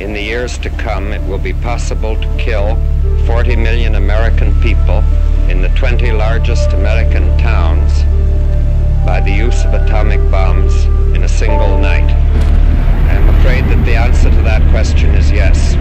In the years to come, it will be possible to kill 40 million American people in the 20 largest American towns by the use of atomic bombs in a single night. I'm afraid that the answer to that question is yes.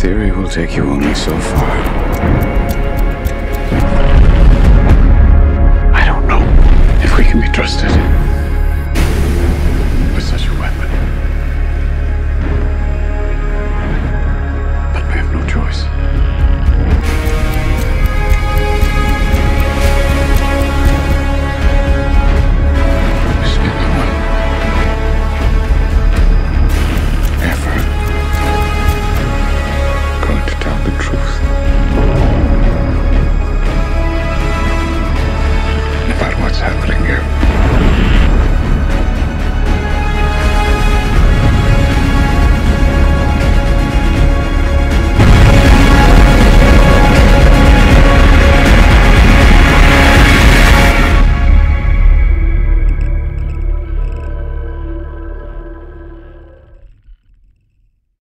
Theory will take you only so far. I don't know if we can be trusted.